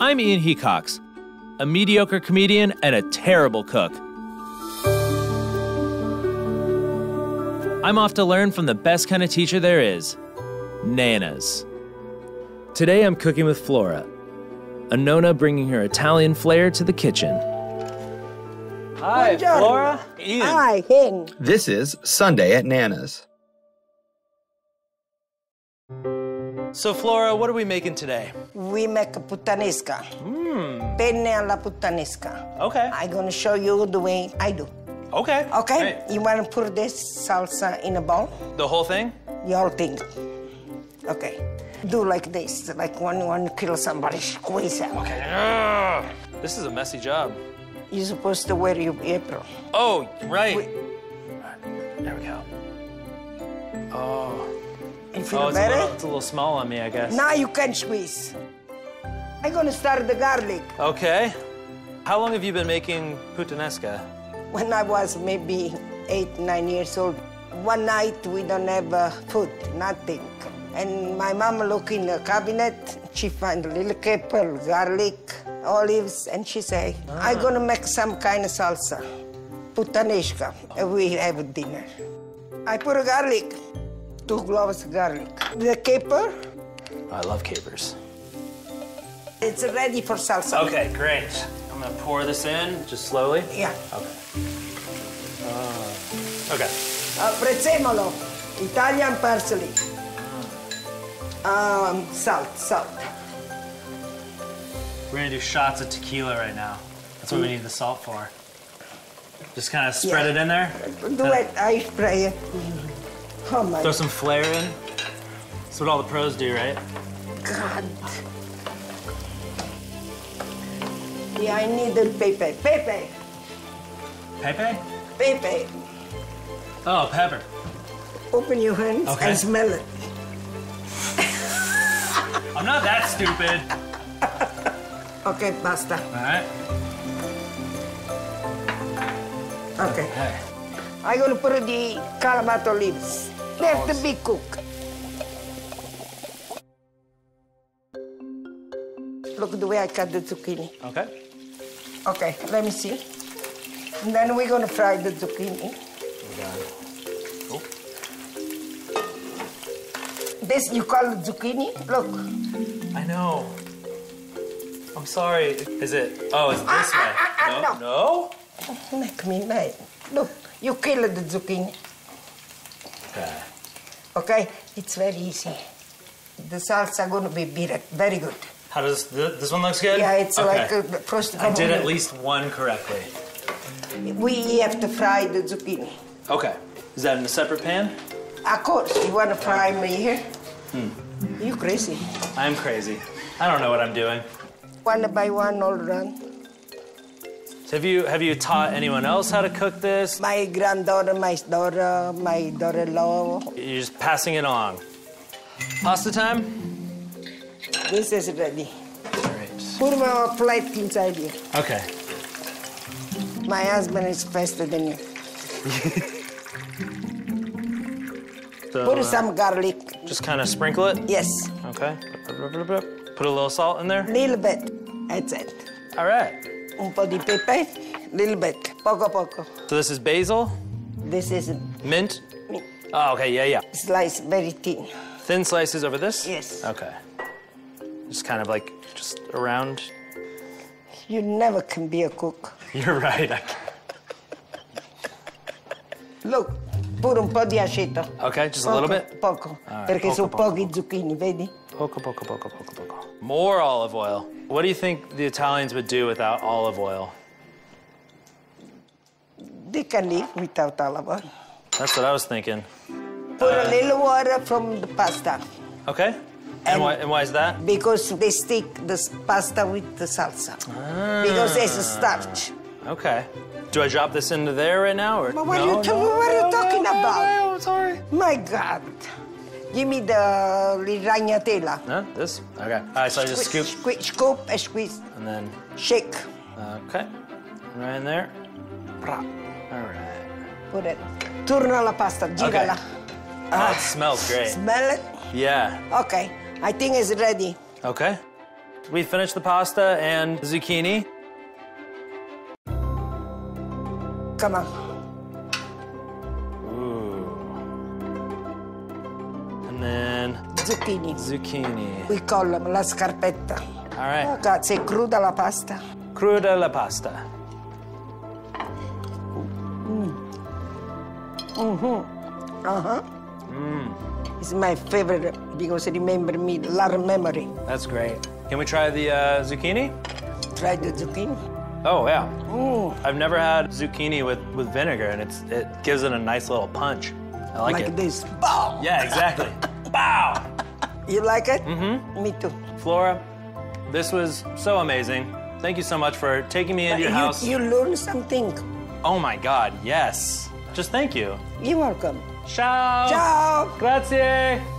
I'm Ian Hecox, a mediocre comedian and a terrible cook. I'm off to learn from the best kind of teacher there is, Nana's. Today I'm cooking with Flora, a nonna bringing her Italian flair to the kitchen. Hi, Buongiorno. Flora. Ian. Hi, Ian. This is Sunday at Nana's. So, Flora, what are we making today? We make a puttanesca. Penne alla puttanesca. Okay. I'm going to show you the way I do. Okay. Okay? Right. You want to put this salsa in a bowl? The whole thing? The whole thing. Okay. Do like this, like when you want to kill somebody, squeeze out. Okay. This is a messy job. You're supposed to wear your apron. Oh, right. There we go. Oh. Oh, it's a little small on me, I guess. Now you can squeeze. I'm gonna start the garlic. Okay. How long have you been making puttanesca? When I was maybe 8, 9 years old. One night we don't have food, nothing. And my mom looked in the cabinet. She found a little pepper, garlic, olives, and she say, I'm gonna make some kind of salsa, puttanesca. We have dinner. I put a garlic. 2 cloves of garlic. The caper. I love capers. It's ready for salsa. Okay, great. I'm gonna pour this in, just slowly. Yeah. Okay. Okay. Prezzemolo, Italian parsley. Salt. We're gonna do shots of tequila right now. That's what we need the salt for. Just kind of spread it in there. I spray it. Oh my. Throw some flair in. That's what all the pros do, right? God. Yeah, I need the pepe. Pepe. Pepe? Pepe. Oh, pepper. Open your hands and smell it. I'm not that stupid. Okay, basta. All right. Okay. I'm gonna put the clamato leaves. They have to be cooked. Look the way I cut the zucchini. Okay. Okay, let me see. And then we're gonna fry the zucchini. Oh. This you call zucchini? Look. I know. I'm sorry. Is it? Oh, it's this way. No. Oh, make me mad. Look, you killed the zucchini. Okay. Okay, it's very easy. The salsa gonna be bitter, very good. How does this one looks good? Yeah, it's like first. I did at least one correctly. We have to fry the zucchini. Okay. Is that in a separate pan? Of course. You wanna fry me here? You crazy? I'm crazy. I don't know what I'm doing. One by one, all around. Have you taught anyone else how to cook this? My granddaughter, my daughter, my daughter-in-law. You're just passing it along. Pasta time? This is ready. All right. Put my plate inside here. Okay. My husband is faster than you. So, put some garlic. Just kind of sprinkle it? Yes. Okay. Put a little salt in there? A little bit. That's it. All right. Un po' di pepe, little bit, poco poco. So this is basil? This is... mint? Mint. Oh, okay, yeah. Slice very thin. Thin slices over this? Yes. Okay. Just kind of like, just around? You never can be a cook. You're right, I can't. Look, pure un po' di aceto. Okay, just a little bit? Poco, right, perché sono pochi zucchini, vedi? Poco. More olive oil. What do you think the Italians would do without olive oil? They can live without olive oil. That's what I was thinking. Put a little water from the pasta. Okay. And why is that? Because they stick the pasta with the salsa. Because it's a starch. Okay. Do I drop this into there right now? Or? But what are you talking about? No, sorry. My God. Give me the ragnatela. Huh? This? Okay. All right, so I just scoop. Scoop and squeeze. And then? Shake. Okay. Right in there. All right. Put it. Turno la pasta, girala. Okay. That smells great. Smell it? Yeah. Okay. I think it's ready. Okay. We finished the pasta and zucchini. Come on. Ooh. And then... zucchini. Zucchini. We call them la scarpetta. All right. Oh, God, say cruda la pasta. Cruda la pasta. Mm-hmm. Uh-huh. Mm. It's my favorite because it remembers me a lot of memory. That's great. Can we try the zucchini? Try the zucchini. Oh, yeah. Mm. I've never had zucchini with vinegar, and it gives it a nice little punch. I like it. Like this. Bow! Yeah, exactly. Bow! You like it? Mm-hmm. Me too. Flora, this was so amazing. Thank you so much for taking me into your house. You learned something. Oh, my God, yes. Just thank you. You're welcome. Ciao. Ciao. Grazie.